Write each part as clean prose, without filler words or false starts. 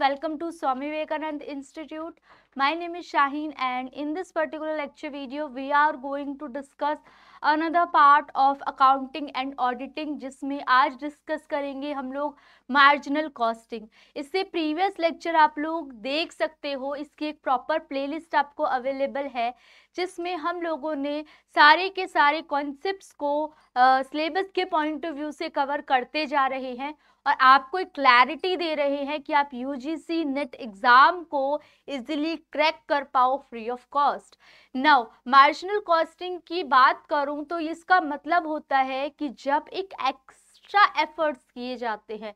welcome to Swami Vivekanand Institute. My name is Shaheen, and in this particular lecture video we are going to discuss another part of accounting and auditing, जिसमें आज discuss करेंगे हम लोग marginal costing. इससे previous lecture आप लोग देख सकते हो, इसकी एक proper playlist आपको available है जिसमें हम लोगों ने सारे के सारे concepts को syllabus के point of view से cover करते जा रहे हैं और आपको एक क्लैरिटी दे रहे हैं कि आप यूजीसी नेट एग्जाम को इजीली क्रैक कर पाओ free of cost. Now marginal costing की बात करूं तो इसका मतलब होता है कि जब एक एक्स्ट्रा एफर्ट्स किए जाते हैं,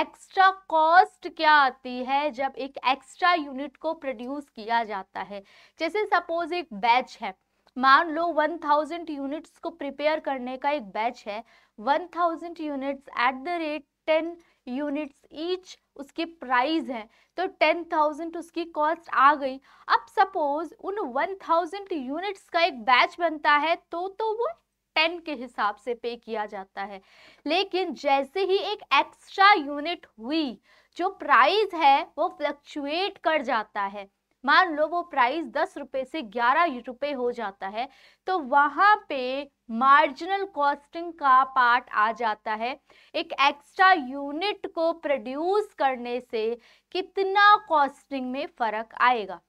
एक्स्ट्रा कॉस्ट क्या आती है जब एक एक्स्ट्रा यूनिट को प्रोड्यूस किया जाता है. जैसे सपोज एक बैच है, मान लो 1000 यूनिट्स को प्रिपेयर करने का एक बैच है, 1000 units at the rate 10 units each उसकी प्राइस है, तो 10,000 उसकी कॉस्ट आ गई. अब सपोज उन 1,000 यूनिट्स का एक बैच बनता है तो वो 10 के हिसाब से पे किया जाता है. लेकिन जैसे ही एक एक्स्ट्रा यूनिट हुई, जो प्राइस है वो फ्लक्चुएट कर जाता है, मान लो वो प्राइस 10 रुपये से 11 रुपये हो जाता है, तो वहाँ पे मार्जिनल कॉस्टिंग का पार्ट आ जाता है. एक एक्स्ट्रा यूनिट को प्रोड्यूस करने से कितना कॉस्टिंग में फ़र्क आएगा.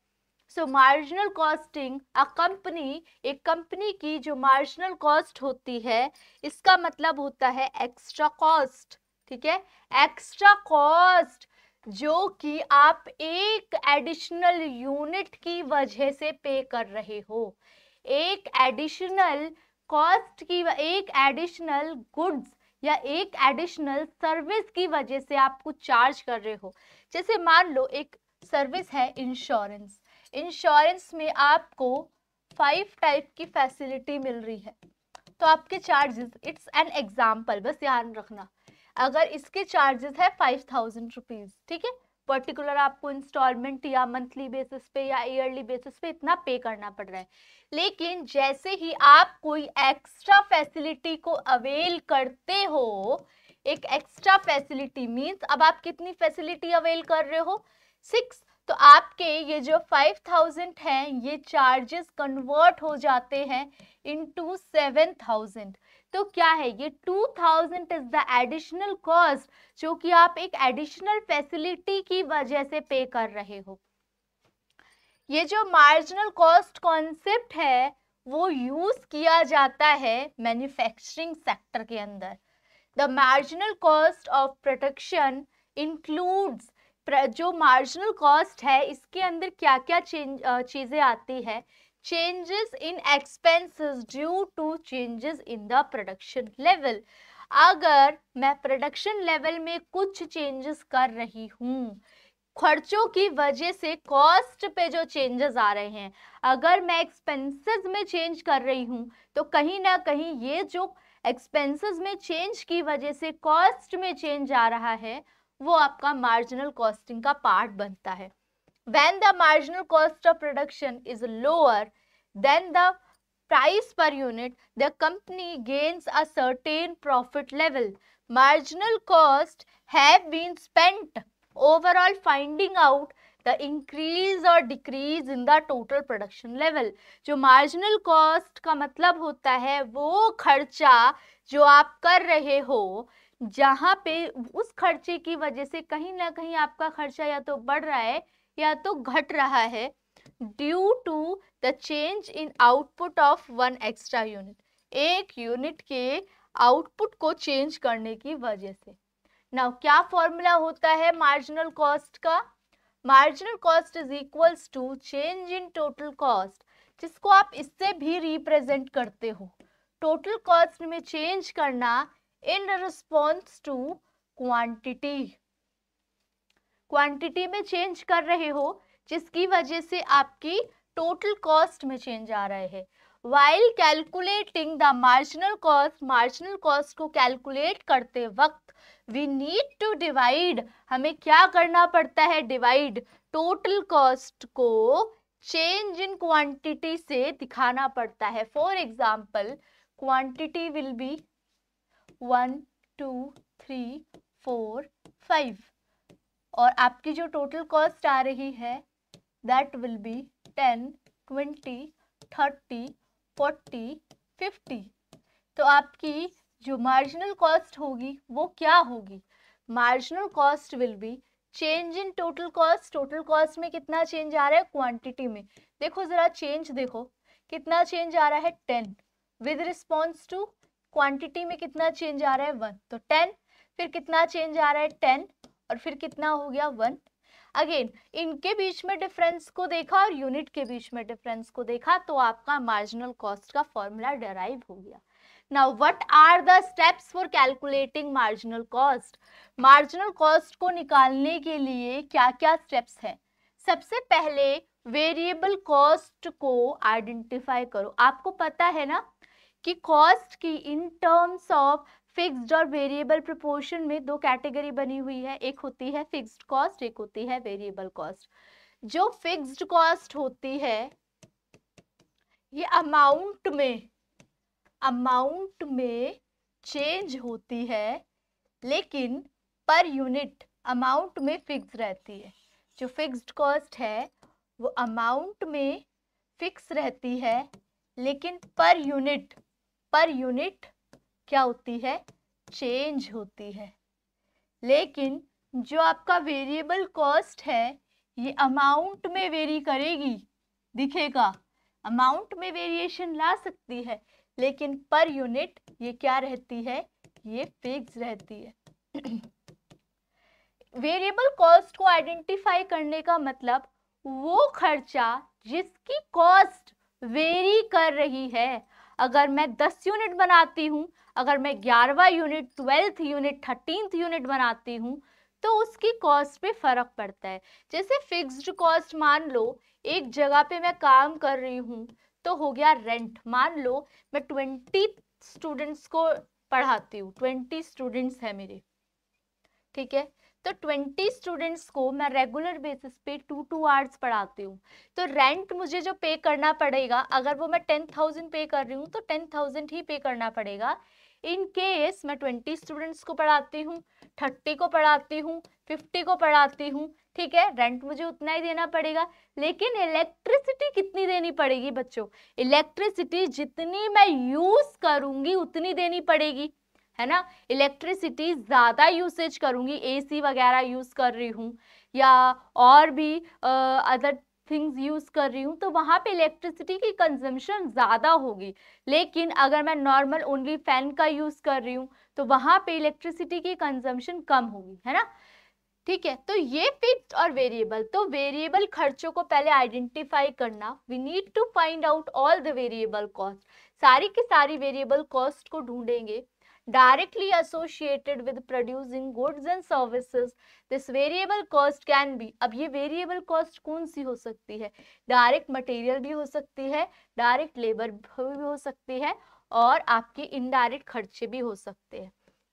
So marginal costing a company, एक कंपनी की जो मार्जिनल कॉस्ट होती है, इसका मतलब होता है एक्स्ट्रा कॉस्ट. ठीक है, एक्स्ट्रा कॉस्ट जो कि आप एक एडिशनल यूनिट की वजह से पे कर रहे हो, एक एडिशनल कॉस्ट की, एक एडिशनल गुड्स या एक एडिशनल सर्विस की वजह से आपको चार्ज कर रहे हो. जैसे मान लो एक सर्विस है इंश्योरेंस, इंश्योरेंस में आपको 5 टाइप की फैसिलिटी मिल रही है, तो आपके चार्जेस, इट्स एन एग्जाम्पल, बस ध्यान रखना, अगर इसके चार्जेस है 5000 रुपीज़, ठीक है, पर्टिकुलर आपको इंस्टॉलमेंट या मंथली बेसिस पे या ईयरली बेसिस पे इतना पे करना पड़ रहा है. लेकिन जैसे ही आप कोई एक्स्ट्रा फैसिलिटी को अवेल करते हो, एक एक्स्ट्रा फैसिलिटी मीन्स अब आप कितनी फैसिलिटी अवेल कर रहे हो, 6, तो आपके ये जो 5000 हैं ये चार्जेस कन्वर्ट हो जाते हैं इनटू 7000. तो क्या है ये 2000 इज द एडिशनल कॉस्ट जो कि आप एक एडिशनल फैसिलिटी की वजह से पे कर रहे हो. ये जो मार्जिनल कॉस्ट कॉन्सेप्ट है वो यूज किया जाता है मैन्युफैक्चरिंग सेक्टर के अंदर. The marginal cost of production includes, जो मार्जिनल कॉस्ट है इसके अंदर क्या क्या चीजें आती है, changes in expenses due to changes in the production level. अगर मैं production level में कुछ changes कर रही हूँ, खर्चों की वजह से cost पे जो changes आ रहे हैं, अगर मैं expenses में change कर रही हूँ तो कहीं ना कहीं ये जो expenses में change की वजह से cost में change आ रहा है वो आपका marginal costing का part बनता है. When the marginal cost of production is lower than the price per unit, the company gains a certain profit level. Marginal costs have been spent overall finding out the increase or decrease in the total production level. जो marginal cost का मतलब होता है वो खर्चा जो आप कर रहे हो, जहाँ पे उस खर्चे की वजह से कहीं ना कहीं आपका खर्चा या तो बढ़ रहा है या तो घट रहा है, due to the change in output of one extra unit, एक यूनिट के आउटपुट को चेंज करने की वजह से. नाउ क्या फॉर्मूला होता है मार्जिनल कॉस्ट का, marginal cost is equals to change in total cost, जिसको आप इससे भी रिप्रेजेंट करते हो, टोटल कॉस्ट में चेंज करना in response to quantity, quantity में चेंज कर रहे हो जिसकी वजह से आपकी टोटल कॉस्ट में चेंज आ रहे हैं. While calculating the marginal cost, marginal cost को कैलकुलेट करते वक्त वी नीड टू डिवाइड, हमें क्या करना पड़ता है, डिवाइड टोटल कॉस्ट को चेंज इन क्वांटिटी से दिखाना पड़ता है. For example quantity will be 1 2 3 4 5, और आपकी जो टोटल कॉस्ट आ रही है दैट विल बी 10, 20, 30, 40, 50। तो आपकी जो मार्जिनल कॉस्ट होगी वो क्या होगी? Marginal cost will be change in total cost. Total cost में कितना चेंज आ रहा है क्वांटिटी में? देखो जरा चेंज देखो कितना चेंज आ रहा है 10 विद रिस्पॉन्स टू क्वांटिटी में कितना चेंज आ रहा है 1। तो 10 फिर कितना चेंज आ रहा है 10 और फिर कितना हो गया 1। अगेन इनके बीच में डिफरेंस को देखा और यूनिट के बीच में डिफरेंस को देखा तो आपका मार्जिनल कॉस्ट का फॉर्मूला डेराइव हो गया। Now what are the steps for calculating marginal cost? Marginal cost को निकालने के लिए क्या क्या स्टेप्स हैं? सबसे पहले वेरिएबल कॉस्ट को आइडेंटिफाई करो। आपको पता है ना कि कॉस्ट की इन टर्म्स ऑफ फिक्स्ड और वेरिएबल प्रोपोर्शन में दो कैटेगरी बनी हुई है, एक होती है फिक्स्ड कॉस्ट, एक होती है वेरिएबल कॉस्ट। जो फिक्स्ड कॉस्ट होती है ये अमाउंट में चेंज होती है लेकिन पर यूनिट अमाउंट में फिक्स रहती है। जो फिक्स्ड कॉस्ट है वो अमाउंट में फिक्स रहती है लेकिन पर यूनिट क्या होती है? चेंज होती है। लेकिन जो आपका वेरिएबल कॉस्ट है ये अमाउंट में वेरी करेगी, दिखेगा अमाउंट में वेरिएशन ला सकती है लेकिन पर यूनिट ये क्या रहती है? ये फिक्स रहती है। वेरिएबल कॉस्ट को आइडेंटिफाई करने का मतलब वो खर्चा जिसकी कॉस्ट वेरी कर रही है। अगर मैं 10 यूनिट बनाती हूँ, अगर मैं 11वां unit, 12th unit, 13th unit बनाती हूँ तो उसकी कॉस्ट पे फर्क पड़ता है। जैसे फिक्स्ड कॉस्ट मान लो एक जगह पे मैं काम कर रही हूँ तो हो गया रेंट। मान लो मैं 20 स्टूडेंट्स को पढ़ाती हूँ, 20 स्टूडेंट्स हैं मेरे, ठीक है, तो 20 स्टूडेंट्स को मैं रेगुलर बेसिस पे 2-2 आवर्स पढ़ाती हूँ तो रेंट मुझे जो पे करना पड़ेगा अगर वो मैं 10,000 पे कर रही हूँ तो 10,000 ही पे करना पड़ेगा। इन केस मैं 20 स्टूडेंट्स को पढ़ाती हूँ, 30 को पढ़ाती हूँ, 50 को पढ़ाती हूँ, ठीक है, रेंट मुझे उतना ही देना पड़ेगा। लेकिन इलेक्ट्रिसिटी कितनी देनी पड़ेगी बच्चों? इलेक्ट्रिसिटी जितनी मैं यूज़ करूँगी उतनी देनी पड़ेगी, है ना। इलेक्ट्रिसिटी ज़्यादा यूसेज करूँगी, एसी वगैरह यूज़ कर रही हूँ या और भी अदर थिंग्स यूज़ कर रही हूँ तो वहाँ पे इलेक्ट्रिसिटी की कंजम्पशन ज़्यादा होगी। लेकिन अगर मैं नॉर्मल ओनली फ़ैन का यूज़ कर रही हूँ तो वहाँ पे इलेक्ट्रिसिटी की कंजम्पशन कम होगी, है ना, ठीक है। तो ये फिक्स्ड और वेरिएबल, तो वेरिएबल खर्चों को पहले आइडेंटिफाई करना। We need to find out all the variable cost. सारी की सारी वेरिएबल कॉस्ट को ढूंढेंगे। Directly associated with producing goods and services, this variable cost can be, अब ये variable cost कौन सी हो सकती है? Direct material भी हो सकती है, direct labor भी हो सकती है और आपके indirect खर्चे भी हो सकते हैं।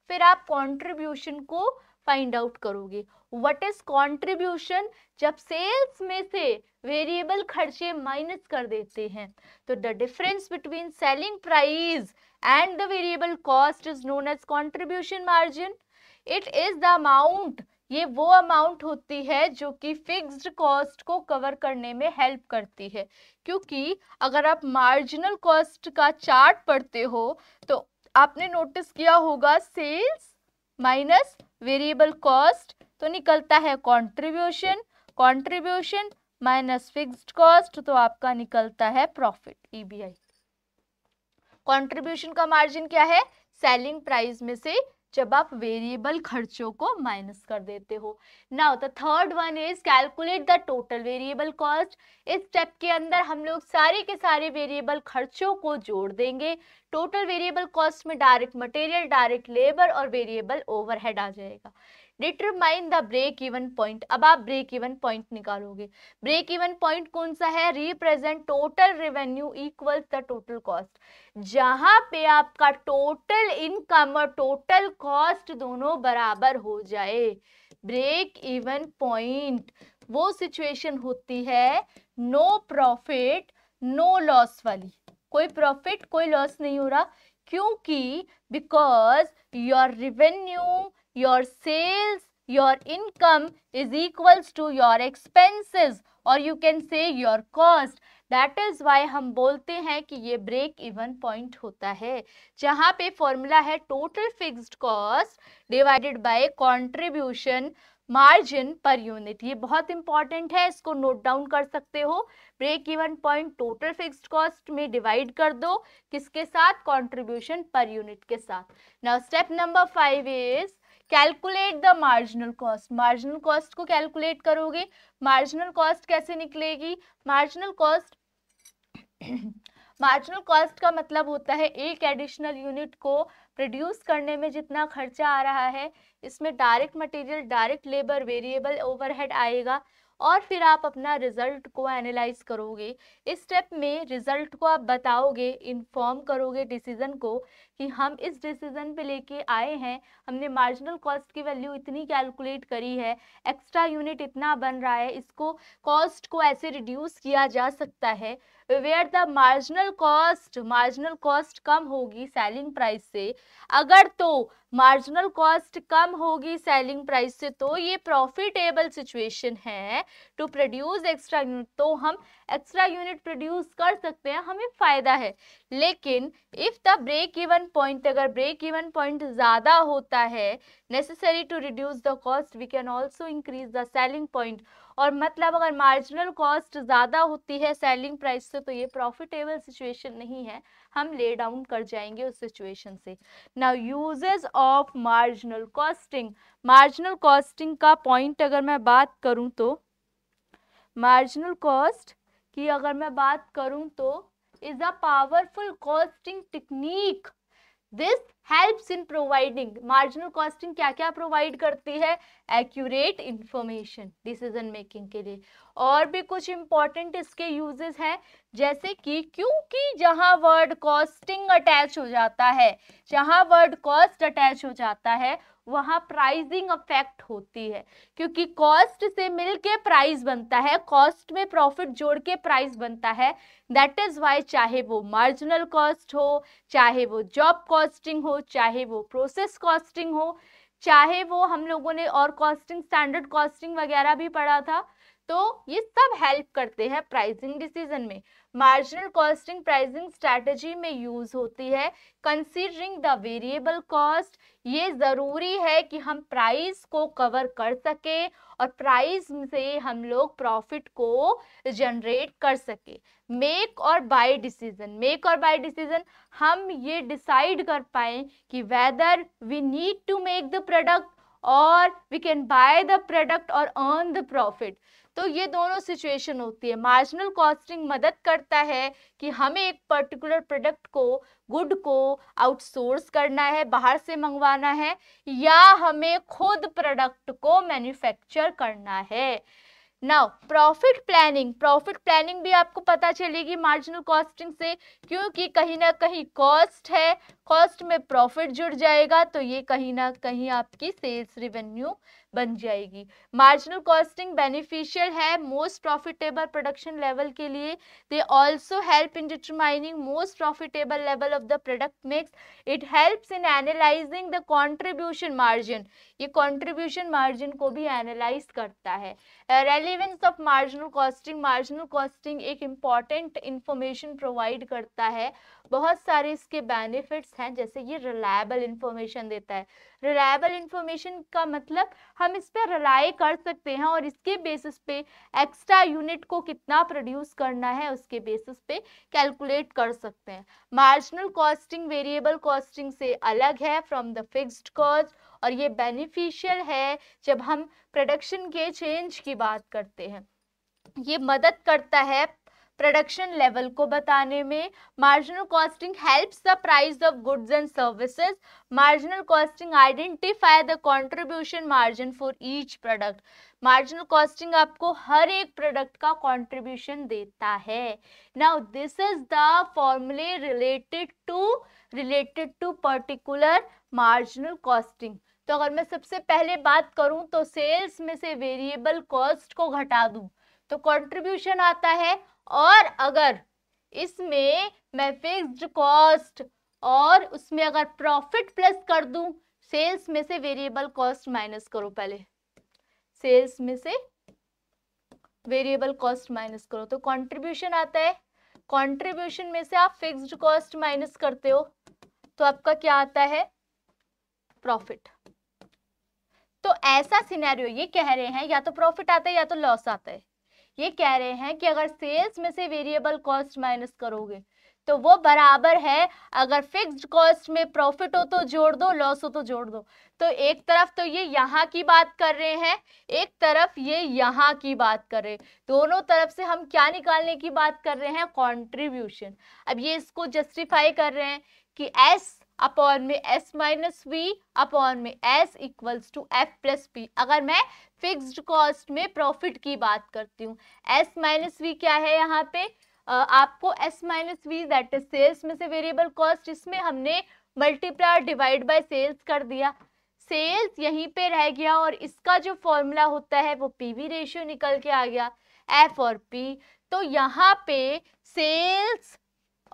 फिर आप contribution को find out करोगे। What is contribution? जब sales में से variable खर्चे minus कर देते हैं तो the difference between selling price and the variable cost is known as contribution margin. It is the amount, ये वो amount होती है जो कि fixed cost को cover करने में help करती है। क्योंकि अगर आप marginal cost का chart पढ़ते हो तो आपने notice किया होगा sales minus variable cost तो निकलता है contribution, contribution minus fixed cost तो आपका निकलता है profit, EBI। कंट्रीब्यूशन का मार्जिन क्या है? सेलिंग प्राइस में से जब आप वेरिएबल खर्चों को माइनस कर देते हो। Now the third one is calculate the total variable cost. इस स्टेप के अंदर हम लोग सारे के सारे वेरिएबल खर्चों को जोड़ देंगे। टोटल वेरिएबल कॉस्ट में डायरेक्ट मटेरियल, डायरेक्ट लेबर और वेरिएबल ओवरहेड आ जाएगा। Determine the break even point. अब आप ब्रेक इवन पॉइंट निकालोगे। ब्रेक इवन पॉइंट कौन सा है? Represent total revenue equals the total cost. जहाँ पे आपका टोटल इनकम और टोटल कॉस्ट दोनों बराबर हो जाए, ब्रेक इवन पॉइंट वो सिचुएशन होती है नो प्रॉफिट नो लॉस वाली। कोई प्रॉफिट कोई लॉस नहीं हो रहा क्योंकि because your revenue, your sales your income is equals to your expenses or you can say your cost. That is why हम बोलते हैं कि ये break even point होता है, जहाँ पे formula है total fixed cost divided by contribution margin per unit. ये बहुत इंपॉर्टेंट है, इसको नोट डाउन कर सकते हो. Break even point total fixed cost में डिवाइड कर दो, किसके साथ? कंट्रीब्यूशन पर यूनिट के साथ. Now step number 5 is calculate the marginal cost. Marginal cost को कैलकुलेट करोगे. मार्जिनल कॉस्ट कैसे निकलेगी? मार्जिनल कॉस्ट का मतलब होता है एक एडिशनल यूनिट को प्रोड्यूस करने में जितना खर्चा आ रहा है, इसमें direct material, direct labour, variable overhead आएगा और फिर आप अपना रिजल्ट को एनालाइज करोगे. इस स्टेप में रिजल्ट को आप बताओगे, इन्फॉर्म करोगे डिसीजन को कि हम इस डिसीजन पे लेके आए हैं, हमने मार्जिनल कॉस्ट की वैल्यू इतनी कैलकुलेट करी है, एक्स्ट्रा यूनिट इतना बन रहा है, इसको कॉस्ट को ऐसे रिड्यूस किया जा सकता है. वेयर द मार्जिनल कॉस्ट कम होगी सेलिंग प्राइस से, अगर तो मार्जिनल कॉस्ट कम होगी सेलिंग प्राइस से तो ये प्रॉफिटेबल सिचुएशन है टू प्रोड्यूस एक्स्ट्रा यूनिट. तो हम एक्स्ट्रा यूनिट प्रोड्यूस कर सकते हैं, हमें फ़ायदा है. लेकिन if the break even point, अगर ब्रेक इवन पॉइंट ज़्यादा होता है, necessary to reduce the cost we can also increase the selling point. और मतलब अगर मार्जिनल कॉस्ट ज़्यादा होती है सेलिंग प्राइस से तो ये प्रॉफिटेबल सिचुएशन नहीं है, हम ले डाउन कर जाएंगे उस सिचुएशन से. Now uses of marginal costing. Marginal costing का पॉइंट अगर मैं बात करूं तो मार्जिनल कॉस्ट की अगर मैं बात करूं तो is a powerful costing technique. This helps in providing. Marginal costing क्या क्या प्रोवाइड करती है? एक्यूरेट इंफॉर्मेशन डिसीजन मेकिंग के लिए. और भी कुछ इम्पॉर्टेंट इसके यूजेस हैं, जैसे कि क्योंकि जहाँ वर्ड कॉस्टिंग अटैच हो जाता है, जहाँ वर्ड कॉस्ट अटैच हो जाता है वहाँ प्राइसिंग अफेक्ट होती है, क्योंकि कॉस्ट से मिलके प्राइस बनता है, कॉस्ट में प्रॉफिट जोड़ के प्राइस बनता है. दैट इज़ वाई चाहे वो मार्जिनल कॉस्ट हो, चाहे वो जॉब कॉस्टिंग हो, चाहे वो प्रोसेस कॉस्टिंग हो, चाहे वो हम लोगों ने और कॉस्टिंग, स्टैंडर्ड कॉस्टिंग वगैरह भी पढ़ा था, तो ये सब हेल्प करते हैं प्राइसिंग डिसीजन में. मार्जिनल कॉस्टिंग प्राइसिंग स्ट्रैटेजी में यूज़ होती है. कंसीडरिंग द वेरिएबल कॉस्ट, ये ज़रूरी है कि हम प्राइस को कवर कर सकें और प्राइस से हम लोग प्रॉफिट को जनरेट कर सकें. मेक और बाय डिसीजन हम ये डिसाइड कर पाएँ कि whether we need to make the product और we can buy the product और अर्न द प्रॉफिट. तो ये दोनों सिचुएशन होती है. मार्जिनल कॉस्टिंग मदद करता है कि हमें एक पर्टिकुलर प्रोडक्ट को, गुड को आउटसोर्स करना है, बाहर से मंगवाना है, या हमें खुद प्रोडक्ट को मैन्युफैक्चर करना है. नाउ प्रॉफिट प्लानिंग भी आपको पता चलेगी मार्जिनल कॉस्टिंग से, क्योंकि कहीं ना कहीं कॉस्ट है, कॉस्ट में प्रॉफिट जुड़ जाएगा तो ये कहीं ना कहीं आपकी सेल्स रेवेन्यू बन जाएगी. मार्जिनल कॉस्टिंग बेनिफिशियल है मोस्ट प्रॉफिटेबल प्रोडक्शन लेवल के लिए. They also help in determining most profitable level of the product mix. It helps in analysing the contribution margin. ये कॉन्ट्रीब्यूशन मार्जिन को भी एनालाइज करता है. Relevance of marginal costing. Marginal costing एक important information provide करता है. बहुत सारे इसके बेनिफिट्स हैं, जैसे ये रिलायबल इंफॉर्मेशन देता है. रिलायबल इंफॉर्मेशन का मतलब हम इस पर रिलाई कर सकते हैं और इसके बेसिस पे एक्स्ट्रा यूनिट को कितना प्रोड्यूस करना है उसके बेसिस पे कैलकुलेट कर सकते हैं. मार्जिनल कॉस्टिंग वेरिएबल कॉस्टिंग से अलग है फ्रॉम द फिक्स्ड कॉस्ट और ये बेनिफिशियल है जब हम प्रोडक्शन के चेंज की बात करते हैं. ये मदद करता है प्रोडक्शन लेवल को बताने में. Marginal costing helps the price of goods and services. Marginal costing identify the contribution margin for each product. Marginal costing आपको हर एक प्रोडक्ट का कंट्रीब्यूशन देता है. नाउ दिस इज द फॉर्मूले related to particular marginal costing. तो अगर मैं सबसे पहले बात करूं तो सेल्स में से वेरिएबल कॉस्ट को घटा दूं तो कंट्रीब्यूशन आता है, और अगर इसमें मैं फिक्स्ड कॉस्ट और उसमें अगर प्रॉफिट प्लस कर दूं, सेल्स में से वेरिएबल कॉस्ट माइनस करो पहले, सेल्स में से वेरिएबल कॉस्ट माइनस करो तो कंट्रीब्यूशन आता है। कंट्रीब्यूशन में से आप फिक्स्ड कॉस्ट माइनस करते हो तो आपका क्या आता है, प्रॉफिट। तो ऐसा सिनेरियो ये कह रहे हैं या तो प्रॉफिट आता है या तो लॉस आता है। ये कह रहे हैं कि अगर सेल्स में से वेरिएबल कॉस्ट माइनस करोगे तो वो बराबर है, अगर फिक्स्ड कॉस्ट में प्रॉफिट हो तो जोड़ दो, लॉस हो तो जोड़ दो। तो एक तरफ तो ये यहाँ की बात कर रहे हैं, एक तरफ ये यहाँ की बात कर रहे हैं। दोनों तरफ से हम क्या निकालने की बात कर रहे हैं, कंट्रीब्यूशन। अब ये इसको जस्टिफाई कर रहे हैं कि एस अपॉन में एस माइनस वी अपॉन में S equals to F plus P. अगर मैं फिक्स्ड कॉस्ट में प्रॉफिट की बात करती हूँ, एस माइनस वी क्या है यहाँ पे आपको S minus V that is sales में से वेरिएबल कॉस्ट, इसमें हमने मल्टीप्लायर डिवाइड बाय सेल्स कर दिया, सेल्स यहीं पे रह गया और इसका जो फॉर्मूला होता है वो पीवी रेशियो निकल के आ गया F और P। तो यहाँ पे सेल्स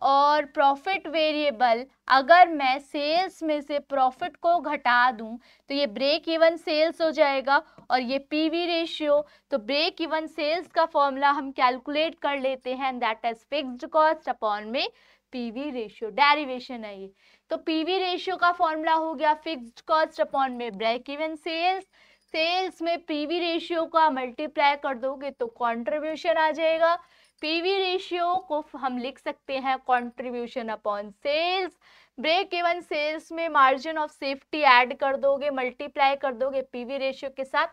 और प्रॉफिट वेरिएबल, अगर मैं सेल्स में से प्रॉफिट को घटा दूं तो ये ब्रेक इवन सेल्स हो जाएगा और ये पीवी रेशियो। तो ब्रेक इवन सेल्स का फॉर्मूला हम कैलकुलेट कर लेते हैं, that is fixed cost upon में पीवी रेशियो। डेरिवेशन है ये, तो पीवी रेशियो का फॉर्मूला हो गया फिक्स्ड कॉस्ट अपॉन में ब्रेक इवन सेल्स। सेल्स में पीवी रेशियो का मल्टीप्लाई कर दोगे तो कॉन्ट्रीब्यूशन आ जाएगा। पीवी रेशियो को हम लिख सकते हैं contribution upon sales. Break even sales में मार्जिन ऑफ सेफ्टी ऐड कर दोगे, मल्टीप्लाई कर दोगे पीवी रेशियो के साथ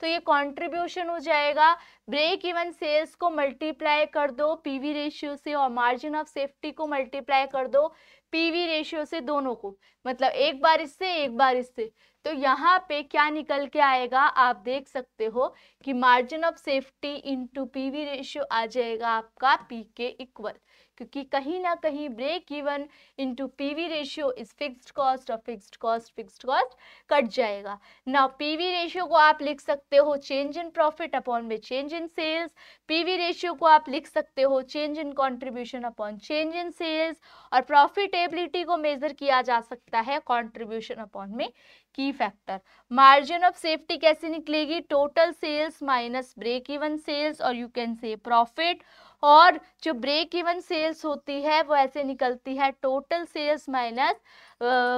तो ये कंट्रीब्यूशन हो जाएगा। ब्रेक इवन सेल्स को मल्टीप्लाई कर दो पीवी रेशियो से और मार्जिन ऑफ सेफ्टी को मल्टीप्लाई कर दो पीवी रेशियो से, दोनों को, मतलब एक बार इससे एक बार इससे। तो यहाँ पे क्या निकल के आएगा, आप देख सकते हो कि margin of safety into PV ratio आ जाएगा आपका पी के इक्वल, क्योंकि कहीं ना कहीं break even into PV ratio is fixed cost और फिक्स्ड कॉस्ट कट जाएगा। नाउ पीवी रेशियो को आप लिख सकते हो चेंज इन प्रॉफिट अपॉन में change in sales, PV ratio को आप लिख सकते हो change in contribution upon change in sales, और प्रॉफिटेबिलिटी को मेजर किया जा सकता है कॉन्ट्रीब्यूशन अपॉन में की फैक्टर। मार्जिन ऑफ सेफ्टी कैसे निकलेगी, total sales minus break even sales और यू कैन से प्रॉफिट, और जो ब्रेक इवन सेल्स होती है वो ऐसे निकलती है total sales minus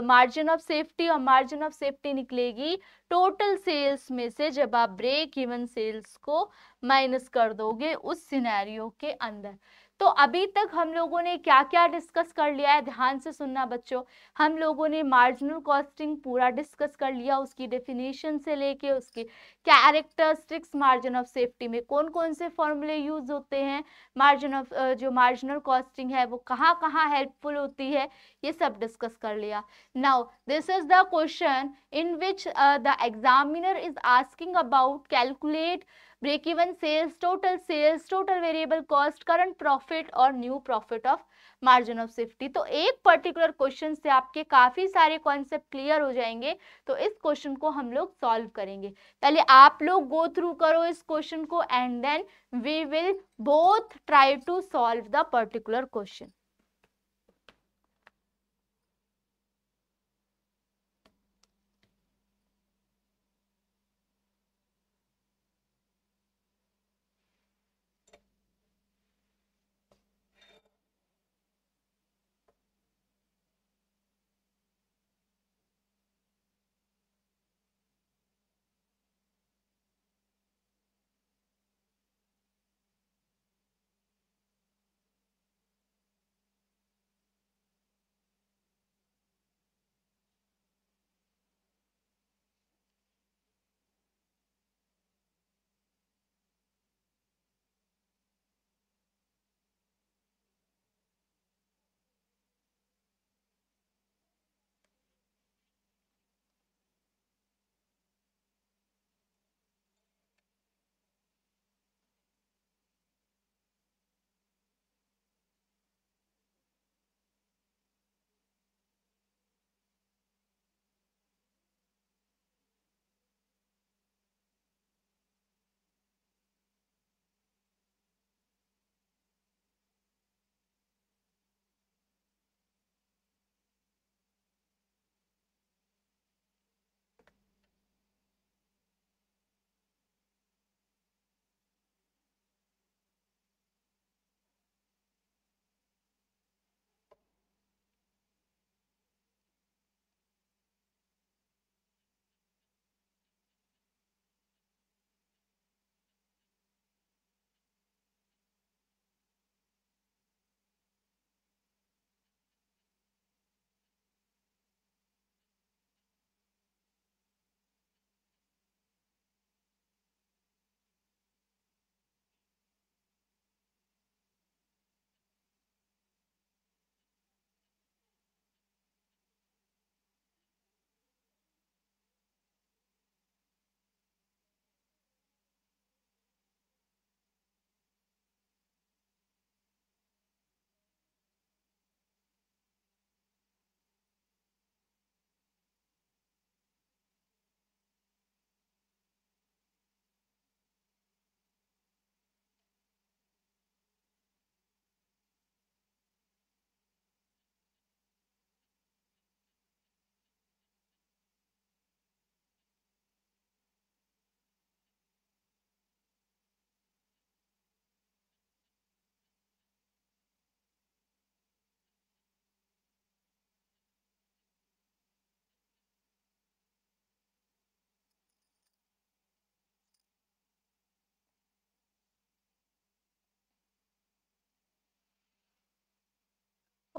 margin of safety, और मार्जिन ऑफ सेफ्टी निकलेगी टोटल सेल्स में से जब आप ब्रेक इवन सेल्स को माइनस कर दोगे उस सिनेरियो के अंदर। तो अभी तक हम लोगों ने क्या क्या डिस्कस कर लिया है, ध्यान से सुनना बच्चों। हम लोगों ने मार्जिनल कॉस्टिंग पूरा डिस्कस कर लिया, उसकी डेफिनेशन से लेके उसके कैरेक्टरिस्टिक्स, मार्जिन ऑफ सेफ्टी में कौन कौन से फॉर्मूले यूज होते हैं, मार्जिन ऑफ जो मार्जिनल कॉस्टिंग है वो कहाँ कहाँ हेल्पफुल होती है, ये सब डिस्कस कर लिया। Now this is the question in which the examiner is asking about calculate break even sales, total variable cost, current profit और new profit of margin of safety. तो एक पर्टिकुलर क्वेश्चन से आपके काफ़ी सारे कॉन्सेप्ट क्लियर हो जाएंगे, तो इस क्वेश्चन को हम लोग सॉल्व करेंगे। पहले आप लोग गो थ्रू करो इस क्वेश्चन को and Then we will both try to solve the particular question.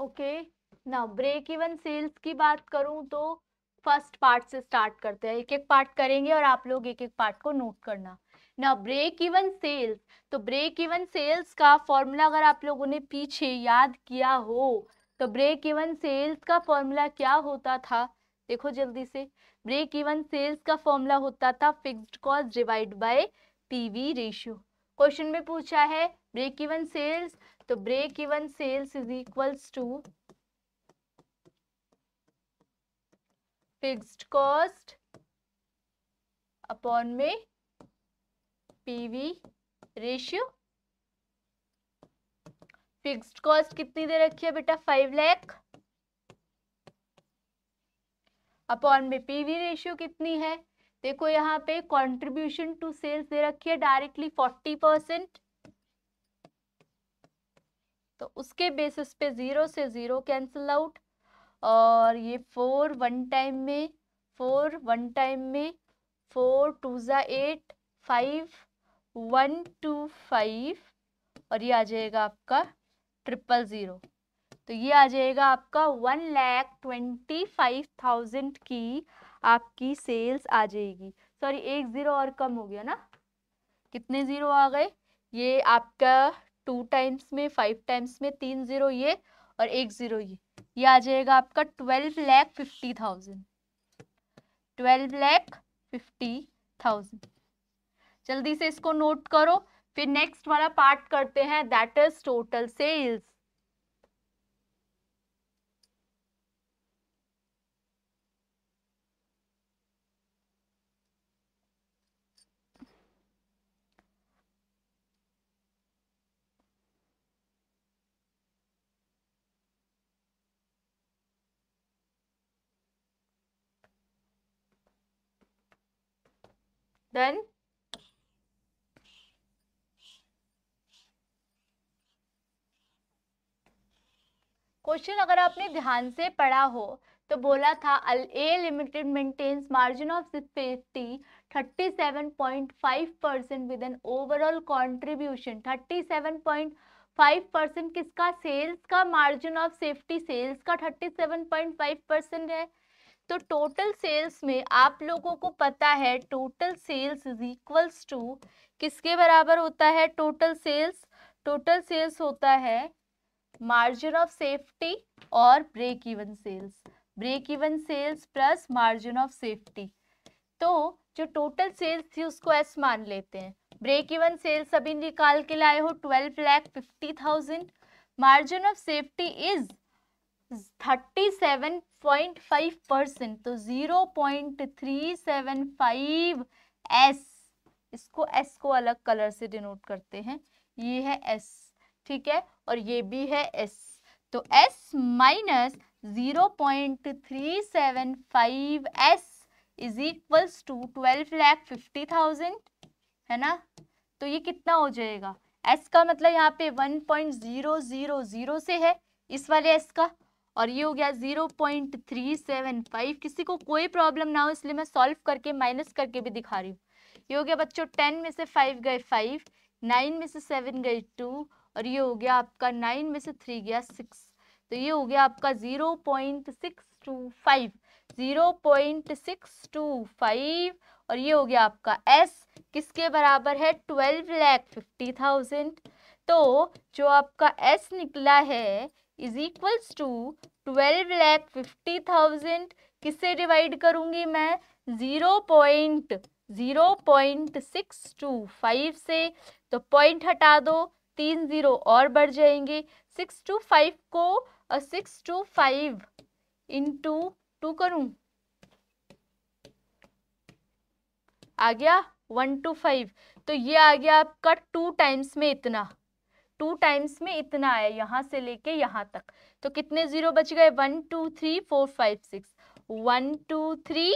Okay now break even sales की बात करूं तो फर्स्ट पार्ट से स्टार्ट करते हैं, एक एक पार्ट करेंगे और आप लोग एक एक पार्ट को नोट करना। नाउ ब्रेक इवन सेल्स, तो ब्रेक इवन सेल्स का फॉर्मूला अगर आप लोगों ने पीछे याद किया हो तो ब्रेक इवन सेल्स का फॉर्मूला क्या होता था, देखो जल्दी से। ब्रेक इवन सेल्स का फॉर्मूला होता था fixed cost divide by PV ratio. Question में पूछा है ब्रेक इवन सेल्स, तो break even sales is equals to fixed cost upon में पीवी रेशियो। फिक्स्ड कॉस्ट कितनी दे रखी है बेटा 5 लाख अपॉन में पीवी रेशियो कितनी है, देखो यहाँ पे कंट्रीब्यूशन टू सेल्स दे रखी है डायरेक्टली 40%, तो उसके बेसिस पे 0 से 0 कैंसिल आउट और ये 4 वन टाइम में 4 2 8 5 1 2 5 और ये आ जाएगा आपका 000। तो ये आ जाएगा आपका 1,25,000 की आपकी सेल्स आ जाएगी। सॉरी 1 जीरो और कम हो गया ना, कितने जीरो आ गए, ये आपका 2 टाइम्स में 5 टाइम्स में 3 जीरो ये और 1 जीरो ये आ जाएगा आपका 12,50,000 12,50,000। जल्दी से इसको नोट करो, फिर नेक्स्ट वाला पार्ट करते हैं that is total sales. Then question अगर आपने ध्यान से पढ़ा हो तो बोला था A limited maintains margin of safety 37.5% with an overall contribution 37.5% किसका, सेल्स का। मार्जिन ऑफ सेफ्टी सेल्स का 37.5% है, तो टोटल सेल्स में आप लोगों को पता है total sales is equals to किसके बराबर होता है, टोटल सेल्स, टोटल सेल्स होता है मार्जिन ऑफ सेफ्टी और break even sales, break even sales plus margin of safety. तो जो टोटल सेल्स थी उसको एस मान लेते हैं, ब्रेक इवन सेल्स अभी निकाल के लाए हो 12,50,000, मार्जिन ऑफ सेफ्टी इज 37.5% तो 0.375 S, इसको S को अलग कलर से डिनोट करते हैं, ये है S ठीक है और ये भी है S, तो S minus 0.375 S is equals to 12,50,000 है ना। तो ये कितना हो जाएगा, S का मतलब यहाँ पे 1.000 से है इस वाले S का और ये हो गया 0.375, किसी को कोई प्रॉब्लम ना हो इसलिए मैं सॉल्व करके माइनस करके भी दिखा रही हूँ। ये हो गया बच्चों 10 में से 5 गए 5, 9 में से 7 गए 2 और ये हो गया आपका 9 में से 3 गया 6, तो ये हो गया आपका 0.625 और ये हो गया आपका S किसके बराबर है 12,50,000। तो जो आपका S निकला है इज इक्वल्स टू 12,50,000 किससे डिवाइड करूंगी मैं 0.625 से, तो पॉइंट हटा दो 3 जीरो और बढ़ जाएंगे 625 को 625 इंटू 2 करूं आ गया 125, तो ये आ गया आपका 2 टाइम्स में इतना आया यहाँ से लेके यहाँ तक, तो कितने जीरो बच गए 1 2 3 4 5 6 1 2 3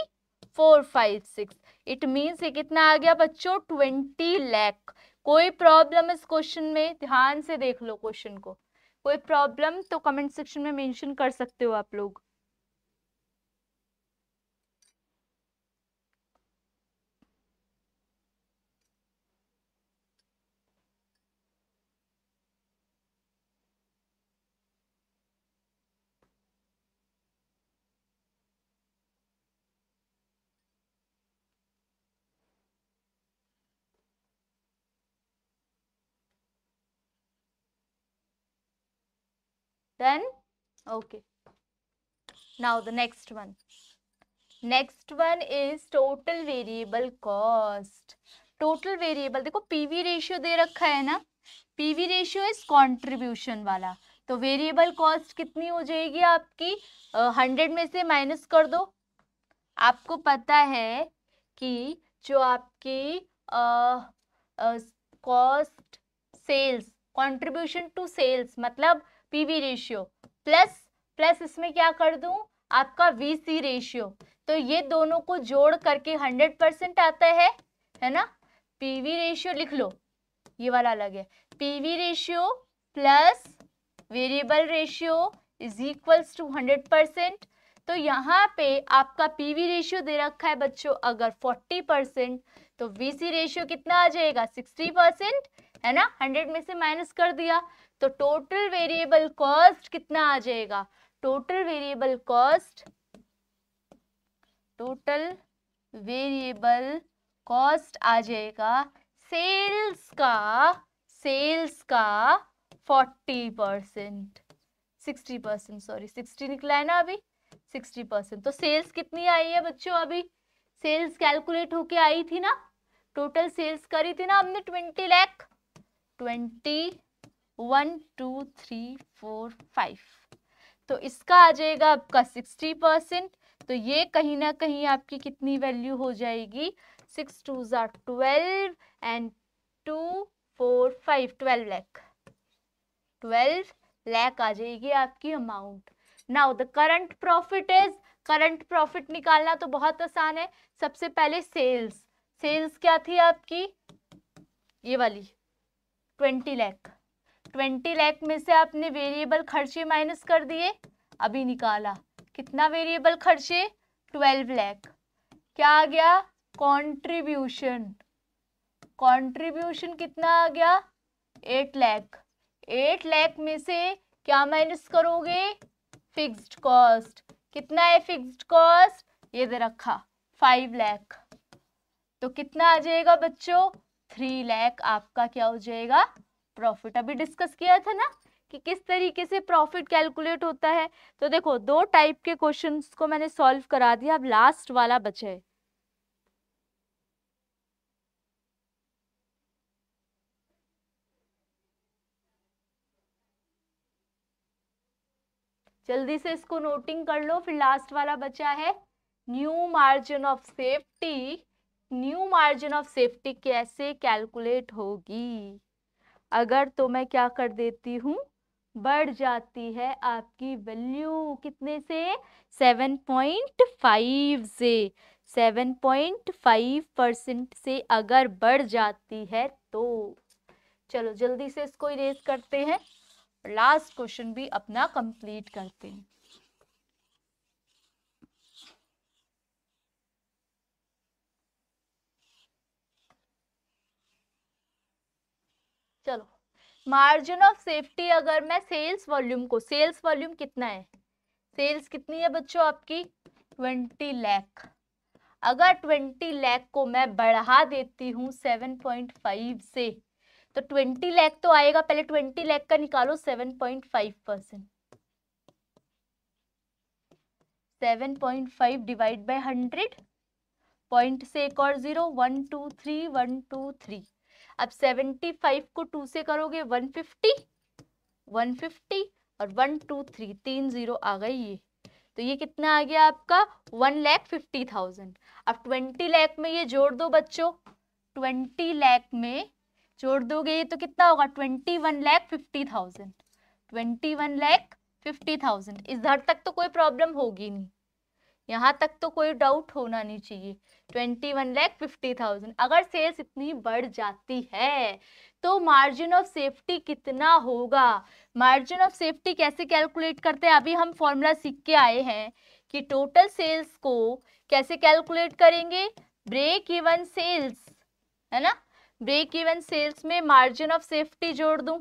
4 5 6। इट मीन्स ये कितना आ गया बच्चों 20 लाख। कोई प्रॉब्लम इस क्वेश्चन में, ध्यान से देख लो क्वेश्चन को, कोई प्रॉब्लम तो कमेंट सेक्शन में मेंशन कर सकते हो आप लोग। then okay. Now the next one. Next one is total variable cost. Total variable देखो पीवी रेशियो दे रखा है ना, पीवी रेशियो इज कॉन्ट्रीब्यूशन वाला, तो वेरिएबल कॉस्ट कितनी हो जाएगी आपकी 100 में से माइनस कर दो। आपको पता है कि जो आपकी cost sales contribution to sales मतलब पीवी रेशियो प्लस इसमें क्या कर दूं आपका वीसी रेशियो, तो ये दोनों को जोड़ करके 100% आता है ना। पीवी रेशियो लिख लो, ये वाला अलग है, PV ratio plus variable ratio is equals to 100%। तो यहाँ पे आपका पीवी रेशियो दे रखा है बच्चों अगर 40% तो वीसी रेशियो कितना आ जाएगा 60%, है ना। 100 में से माइनस कर दिया तो टोटल वेरिएबल कॉस्ट कितना आ जाएगा, टोटल वेरिएबल कॉस्ट आ जाएगा सेल्स का 40%, 60% सॉरी 60 निकला है ना अभी 60%। तो सेल्स कितनी आई है बच्चों, अभी सेल्स कैलकुलेट होके आई थी ना, टोटल सेल्स करी थी ना हमने 20 लाख 21 2 3 4 5, तो इसका आ जाएगा आपका 60%। तो ये कहीं ना कहीं आपकी कितनी वैल्यू हो जाएगी 6 2 जार 12 एंड 2 4 5 12 लाख आ जाएगी आपकी amount. Now the current profit निकालना तो बहुत आसान है। सबसे पहले सेल्स क्या थी आपकी ये वाली 20 लाख में से आपने वेरिएबल खर्चे माइनस कर दिए, अभी निकाला कितना वेरिएबल खर्चे 12 लाख, क्या आ गया कंट्रीब्यूशन कितना आ गया 8 लाख में से क्या माइनस करोगे फिक्स्ड कॉस्ट, कितना है फिक्स्ड कॉस्ट ये दे रखा 5 लाख, तो कितना आ जाएगा बच्चों 3 लाख आपका क्या हो जाएगा प्रॉफिट। अभी डिस्कस किया था ना कि किस तरीके से प्रॉफिट कैलकुलेट होता है। तो देखो दो टाइप के क्वेश्चंस को मैंने सॉल्व करा दिया, अब लास्ट वाला बचा है। जल्दी से इसको नोटिंग कर लो, फिर लास्ट वाला बचा है न्यू मार्जिन ऑफ सेफ्टी कैसे कैलकुलेट होगी अगर, तो मैं क्या कर देती हूँ बढ़ जाती है आपकी वैल्यू कितने से 7.5 से 7.5% से अगर बढ़ जाती है तो। चलो जल्दी से इसको इरेज करते हैं, लास्ट क्वेश्चन भी अपना कंप्लीट करते हैं। चलो मार्जिन ऑफ सेफ्टी, अगर मैं सेल्स वॉल्यूम कितना है, सेल्स कितनी है बच्चों आपकी 20 लाख, अगर 20 लाख को मैं बढ़ा देती हूँ 7.5 से तो 20 लाख तो आएगा, पहले 20 लाख का निकालो 7.5%, 7.5 डिवाइड बाय 100, पॉइंट से एक और जीरो 1 2 3 1 2 3, अब 75 को 2 से करोगे 150 और 1 2 3 3 0 आ गई ये, तो ये कितना आ गया आपका 1,50,000। अब 20 लाख में ये जोड़ दो बच्चों, 20 लाख में जोड़ दोगे ये तो कितना होगा 21,50,000, 21,50,000। इधर तक तो कोई प्रॉब्लम होगी नहीं, यहाँ तक तो कोई डाउट होना नहीं चाहिए 21,50,000। अगर सेल्स इतनी बढ़ जाती है तो मार्जिन ऑफ सेफ्टी कितना होगा। मार्जिन ऑफ सेफ्टी कैसे कैलकुलेट करते हैं, अभी हम फॉर्मूला सीख के आए हैं कि टोटल सेल्स को कैसे कैलकुलेट करेंगे, ब्रेक इवन सेल्स है ना, ब्रेक इवन सेल्स में मार्जिन ऑफ सेफ्टी जोड़ दूं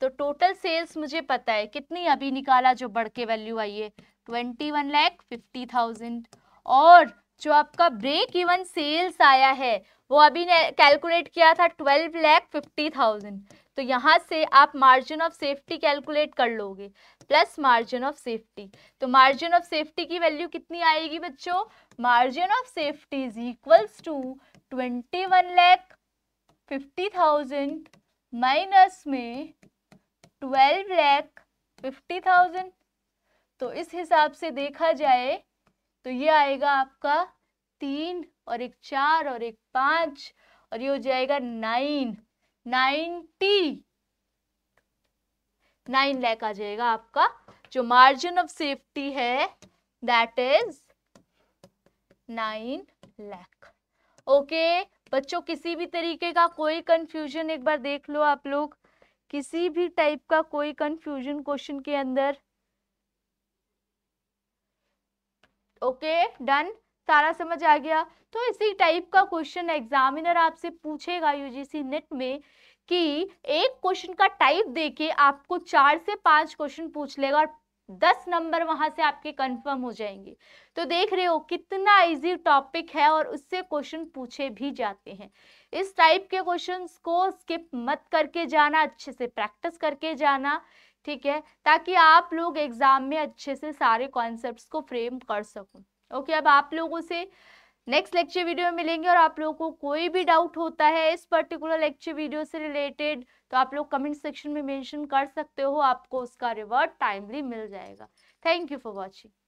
तो टोटल सेल्स मुझे पता है कितनी, अभी निकाला जो बढ़ के वैल्यू आई है 21,50,000, और जो आपका ब्रेक इवन सेल्स आया है वो अभी ने कैलकुलेट किया था 12,50,000, तो यहाँ से आप मार्जिन ऑफ सेफ्टी कैलकुलेट कर लोगे प्लस मार्जिन ऑफ सेफ्टी। तो मार्जिन ऑफ सेफ्टी की वैल्यू कितनी आएगी बच्चों? Margin of safety is equals to 21,50,000 minus में 12,50,000। तो इस हिसाब से देखा जाए तो ये आएगा आपका 3 और 1 4 और 1 5 और ये हो जाएगा 9 लाख आ जाएगा आपका जो मार्जिन ऑफ सेफ्टी है दैट इज 9 लाख। ओके बच्चों, किसी भी तरीके का कोई कंफ्यूजन एक बार देख लो आप लोग, किसी भी टाइप का कोई कंफ्यूजन क्वेश्चन के अंदर। ओके डन, सारा समझ आ गया। तो इसी टाइप का क्वेश्चन एग्जामिनर आपसे पूछेगा यूजीसी नेट में कि एक क्वेश्चन का टाइप देके आपको 4 से 5 क्वेश्चन पूछ लेगा और 10 नंबर वहां से आपके कंफर्म हो जाएंगे। तो देख रहे हो कितना इजी टॉपिक है और उससे क्वेश्चन पूछे भी जाते हैं। इस टाइप के क्वेश्चंस को स्किप मत करके जाना, अच्छे से प्रैक्टिस करके जाना, ठीक है, ताकि आप लोग एग्जाम में अच्छे से सारे कॉन्सेप्ट्स को फ्रेम कर सको। ओके अब आप लोगों से नेक्स्ट लेक्चर वीडियो में मिलेंगे और आप लोगों को कोई भी डाउट होता है इस पर्टिकुलर लेक्चर वीडियो से रिलेटेड तो आप लोग कमेंट सेक्शन में मेंशन कर सकते हो, आपको उसका रिवर्ट टाइमली मिल जाएगा। Thank you for watching.